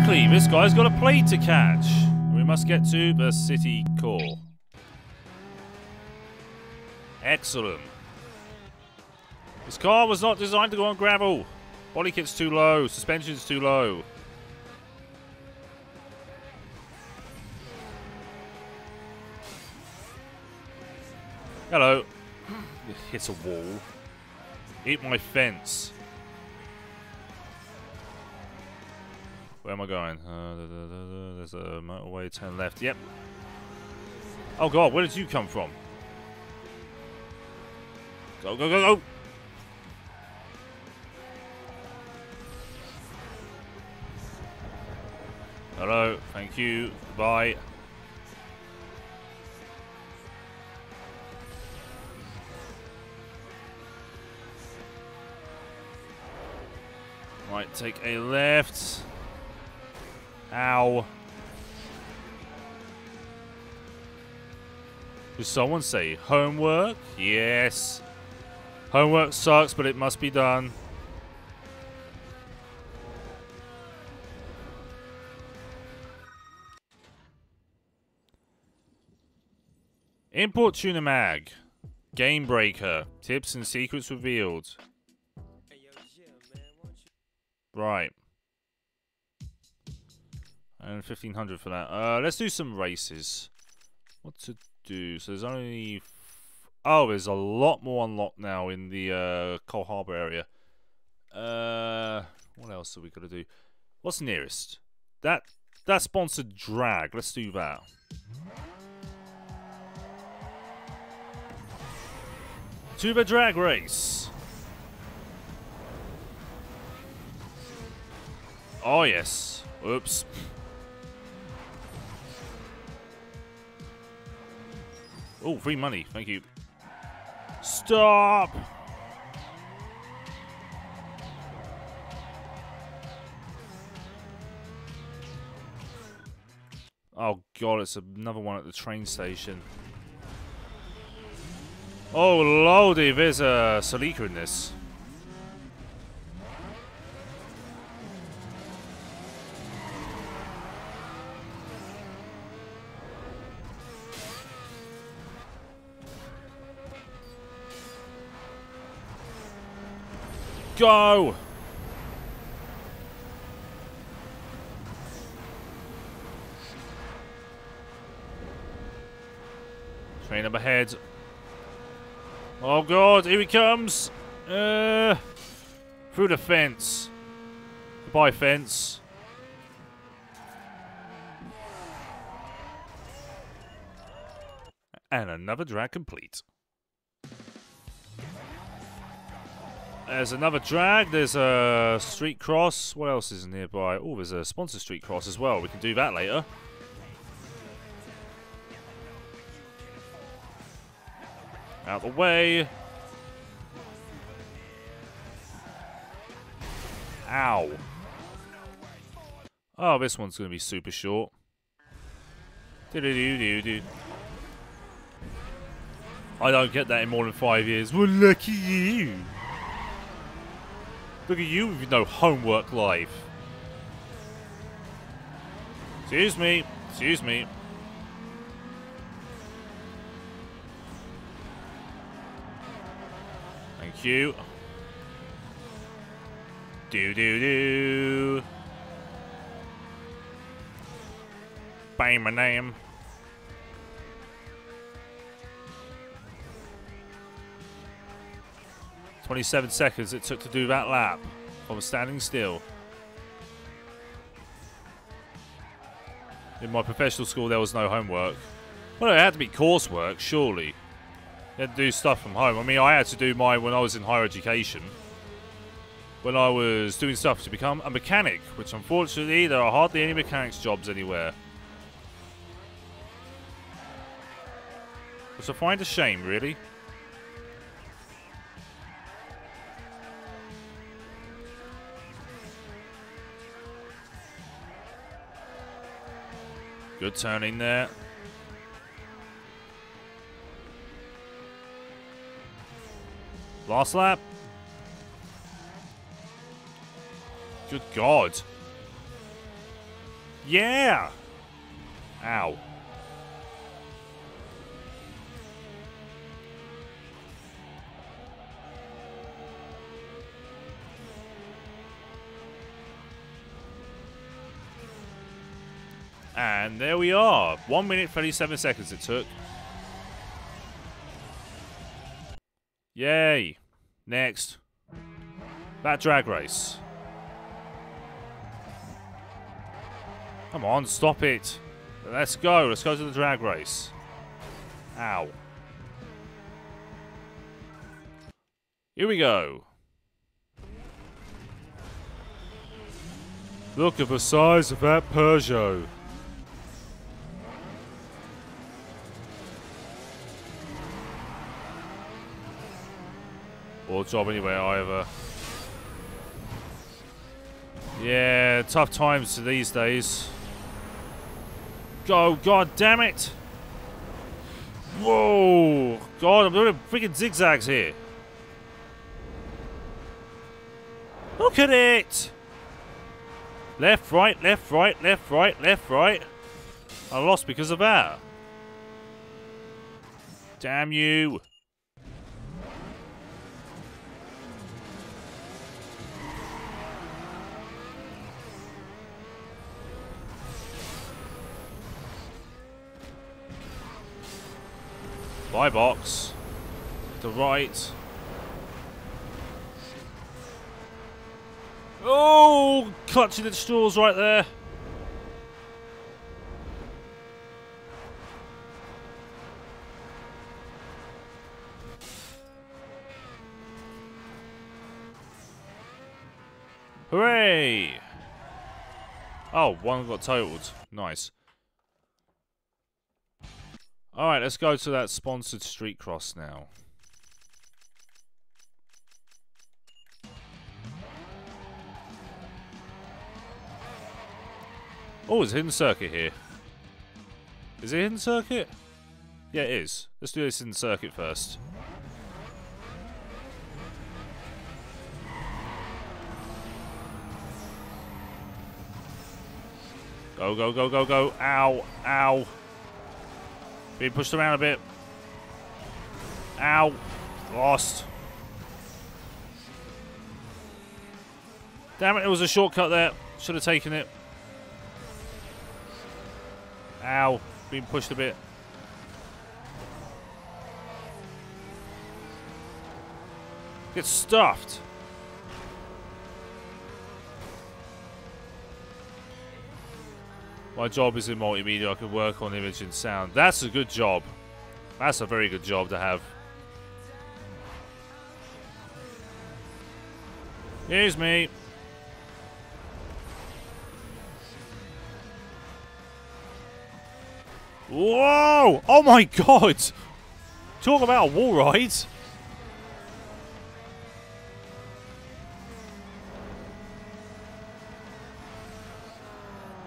quickly. This guy's got a plane to catch. We must get to the city core. Excellent. This car was not designed to go on gravel. Body kit's too low. Suspension's too low. Hello. It hits a wall. Eat my fence. Where am I going? There's a motorway, turn left. Yep. Oh god, where did you come from? Go, go, go, go! Hello, thank you, bye. Right, take a left. Ow. Did someone say homework? Yes. Homework sucks, but it must be done. Import Tuna Mag. Game Breaker. Tips and secrets revealed. Right. And 1,500 for that. Let's do some races. What to do? So there's only... Oh, there's a lot more unlocked now in the Coal Harbour area. What else are we going to do? What's nearest? That sponsored drag. Let's do that. To the drag race. Oh, yes. Oops. Oh, free money. Thank you. Stop! Oh god, it's another one at the train station. Oh lordy, there's a Salica in this. Go! Train up ahead. Oh god, here he comes! Through the fence. Goodbye, fence. And another drag complete. There's another drag, there's a street cross. What else is nearby? Oh, there's a sponsored street cross as well. We can do that later. Out the way. Ow. Oh, this one's going to be super short. Do-do-do-do-do. I don't get that in more than 5 years. Well, lucky you. Look at you with no homework life. Excuse me. Excuse me. Thank you. Do do do. Bang my name. Twenty-seven seconds it took to do that lap. I was standing still. In my professional school, there was no homework. Well, it had to be coursework, surely. You had to do stuff from home. I mean, I had to do mine when I was in higher education. When I was doing stuff to become a mechanic, which unfortunately, there are hardly any mechanics jobs anywhere. Which I find a shame, really. Good turning there. Last lap. Good God. Yeah! Ow. And there we are. 1 minute, 37 seconds it took. Yay. Next. That drag race. Come on, stop it. Let's go. Let's go to the drag race. Ow. Here we go. Look at the size of that Peugeot. Or job anyway, either. Yeah, tough times these days. Go, god damn it! Whoa! God, I'm doing freaking zigzags here. Look at it! Left, right, left, right, left, right, left, right. I lost because of that. Damn you! Buy box. To right. Oh! Clutching at the straws right there. Hooray! Oh, one got totaled. Nice. Alright, let's go to that sponsored street cross now. Oh, it's hidden circuit here. Is it hidden circuit? Yeah, it is. Let's do this in circuit first. Go, go, go, go, go. Ow, ow. Being pushed around a bit. Ow. Lost. Damn it, it was a shortcut there. Should have taken it. Ow. Being pushed a bit. Get stuffed. My job is in multimedia, I can work on image and sound. That's a good job. That's a very good job to have. Here's me. Whoa! Oh my god! Talk about a wall ride!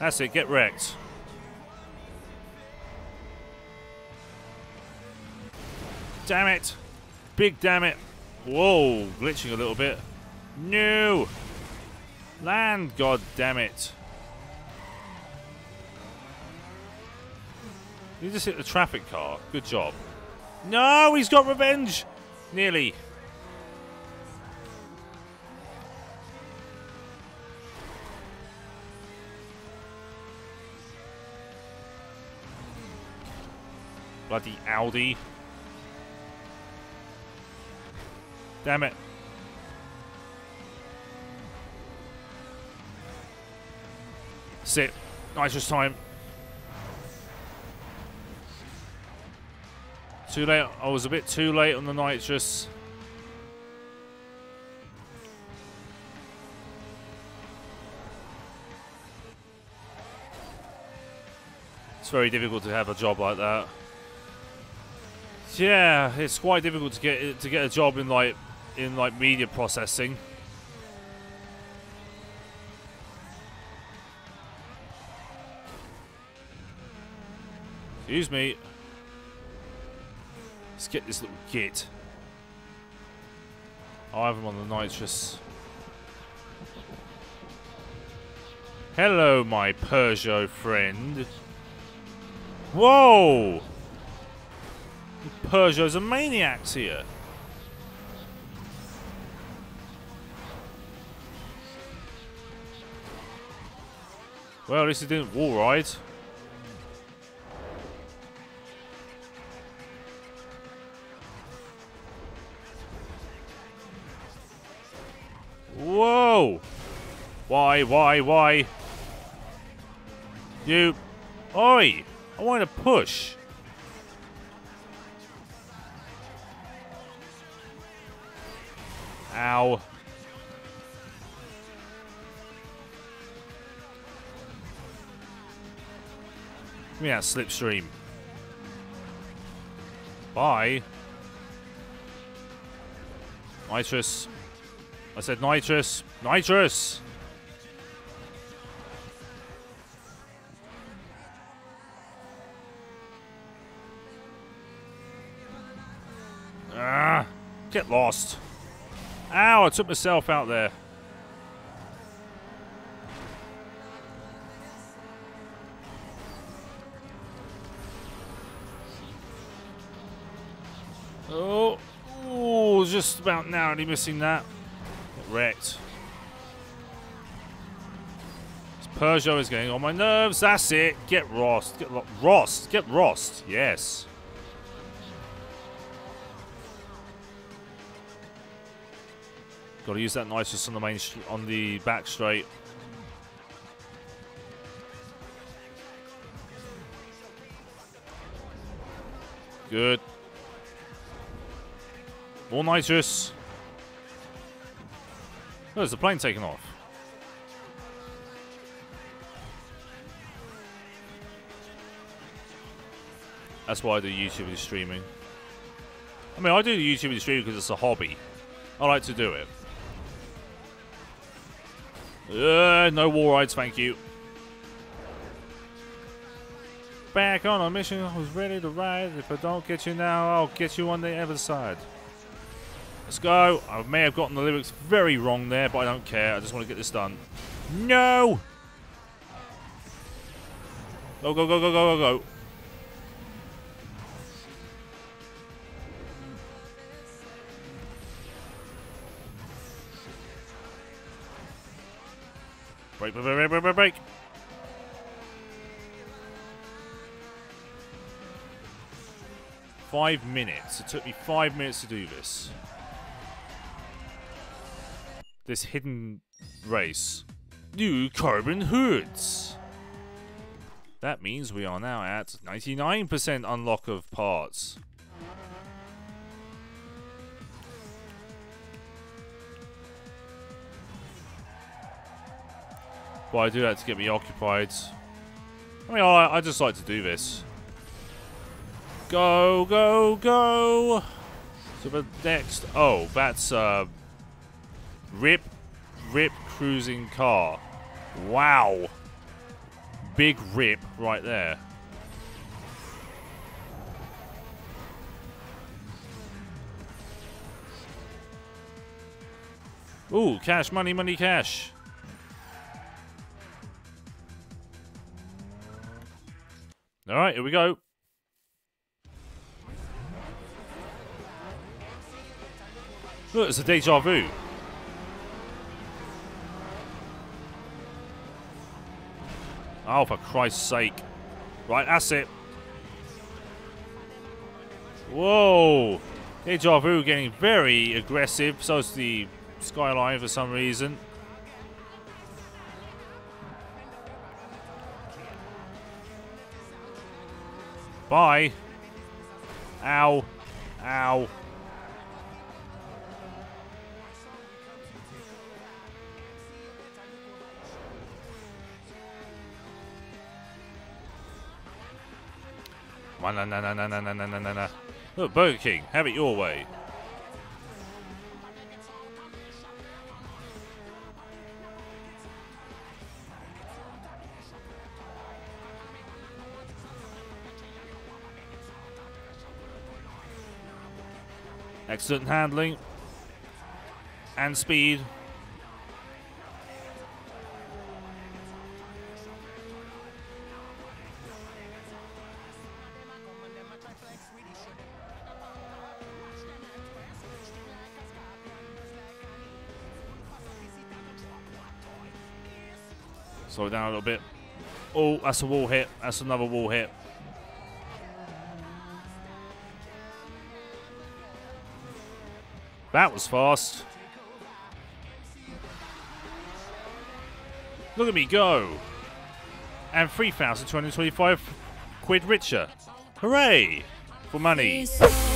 That's it, get wrecked. Damn it. Big damn it. Whoa, glitching a little bit. No. Land, god damn it. You just hit the traffic car. Good job. No, he's got revenge. Nearly. Bloody Audi. Damn it. Sit. Nitrous time. Too late. I was a bit too late on the nitrous. It's very difficult to have a job like that. Yeah, it's quite difficult to get a job in like media processing. Excuse me. Let's get this little git. I'll have him on the nitrous. Hello, my Peugeot friend. Whoa! Peugeots are maniacs here. Well, at least it didn't wall ride. Whoa! Why? You... Oi! I want to push. Ow. Give me that slipstream. Bye. Nitrous. I said nitrous. Nitrous! Ah! Get lost. Ow, I took myself out there. Oh, ooh, just about narrowly missing that. Get wrecked. This Peugeot is getting on my nerves. That's it. Get lost. Get lost. Yes. Got to use that nitrous on the back straight. Good. More nitrous. Oh, there's the plane taking off. That's why I do YouTube and streaming. I mean, I do YouTube and streaming because it's a hobby. I like to do it. No wall rides, thank you. Back on a mission, I was ready to ride. If I don't get you now, I'll get you on the other side. Let's go. I may have gotten the lyrics very wrong there, but I don't care. I just want to get this done. No! Go. Break. It took me 5 minutes to do this. This hidden race. New carbon hoods. That means we are now at 99% unlock of parts. Well, I do that to get me occupied. I mean, I just like to do this. Go! So the next... Oh, that's... Rip cruising car. Wow. Big rip right there. Ooh, cash, money, cash. Alright, here we go. Look, it's a deja vu. Oh, for Christ's sake. Right, that's it. Whoa! Deja vu getting very aggressive. So is the Skyline for some reason. Bye. Ow. No. Look, Burger King, have it your way. Excellent handling and speed. Slow down a little bit. Oh, that's a wall hit. That's another wall hit. That was fast. Look at me go. And 3,225 quid richer. Hooray for money.